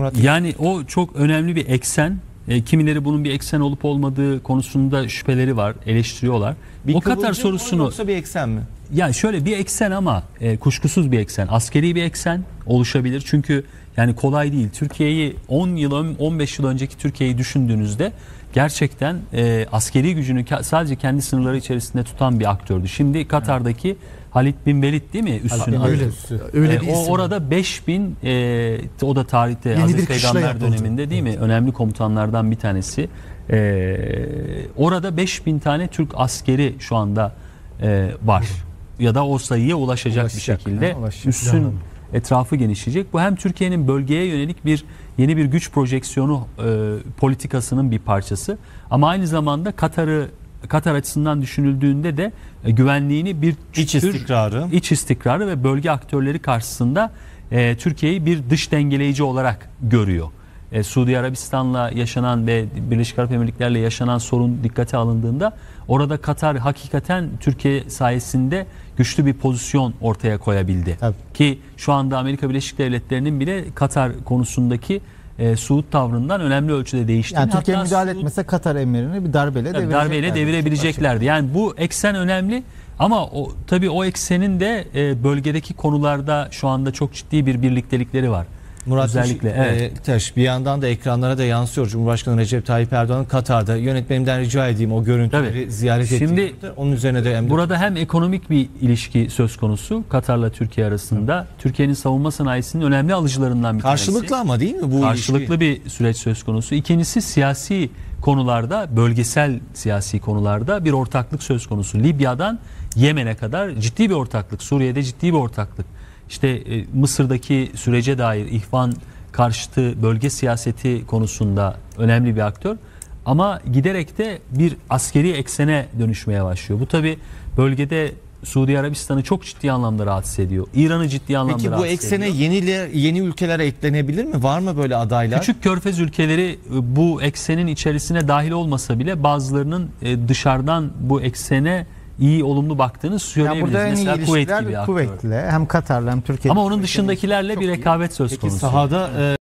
Murat Bey? Yani o çok önemli bir eksen. Kimileri bunun bir eksen olup olmadığı konusunda şüpheleri var, eleştiriyorlar. Bir o Katar sorusunu yoksa bir eksen mi? Yani şöyle bir eksen ama kuşkusuz bir eksen. Askeri bir eksen oluşabilir. Çünkü yani kolay değil. Türkiye'yi 10 yıl, 15 yıl önceki Türkiye'yi düşündüğünüzde gerçekten askeri gücünü sadece kendi sınırları içerisinde tutan bir aktördü. Şimdi Katar'daki Halid Bin Velid değil mi? Üssü'nün adı. Öyle bir isim. Orada 5000 o da tarihte Hazreti Peygamber döneminde değil mi? Evet. Önemli komutanlardan bir tanesi. Orada 5000 tane Türk askeri şu anda var. Ya da o sayıya ulaşacak bir şekilde. Üssün etrafı genişleyecek. Bu hem Türkiye'nin bölgeye yönelik bir yeni bir güç projeksiyonu politikasının bir parçası. Ama aynı zamanda Katar açısından düşünüldüğünde de güvenliğini bir iç istikrarı ve bölge aktörleri karşısında Türkiye'yi bir dış dengeleyici olarak görüyor. Suudi Arabistan'la yaşanan ve Birleşik Arap Emirlikleri'yle yaşanan sorun dikkate alındığında orada Katar hakikaten Türkiye sayesinde güçlü bir pozisyon ortaya koyabildi. Tabii. Ki şu anda Amerika Birleşik Devletleri'nin bile Katar konusundaki Suud tavrından önemli ölçüde değişti. Yani Türkiye müdahale etmese Katar emirlerini bir darbeyle devirebileceklerdi. Yani bu eksen önemli ama tabii o eksenin de bölgedeki konularda şu anda çok ciddi bir birliktelikleri var. Murat Yeşiltaş, bir yandan da ekranlara da yansıyor. Cumhurbaşkanı Recep Tayyip Erdoğan'ın Katar'da, yönetmenimden rica edeyim o görüntüleri ziyaret ettiğimde onun üzerine de burada hem ekonomik bir ilişki söz konusu Katar'la Türkiye arasında. Evet. Türkiye'nin savunma sanayisinin önemli alıcılarından bir tanesi. Karşılıklı ama değil mi bu karşılıklı ilişki? Bir süreç söz konusu. İkincisi siyasi konularda, bölgesel siyasi konularda bir ortaklık söz konusu. Libya'dan Yemen'e kadar ciddi bir ortaklık, Suriye'de ciddi bir ortaklık. İşte Mısır'daki sürece dair İhvan karşıtı bölge siyaseti konusunda önemli bir aktör. Ama giderek de bir askeri eksene dönüşmeye başlıyor. Bu tabi bölgede Suudi Arabistan'ı çok ciddi anlamda rahatsız ediyor. İran'ı ciddi anlamda rahatsız ediyor. Peki bu eksene yeni ülkeler eklenebilir mi? Var mı böyle adaylar? Küçük körfez ülkeleri bu eksenin içerisine dahil olmasa bile bazılarının dışarıdan bu eksene iyi olumlu baktığını söyleyebiliriz. Yani burada en iyi ilişkiler kuvvetli hem Katar'la hem Türkiye'yle. Ama onun dışındakilerle bir rekabet söz konusu. Peki sahada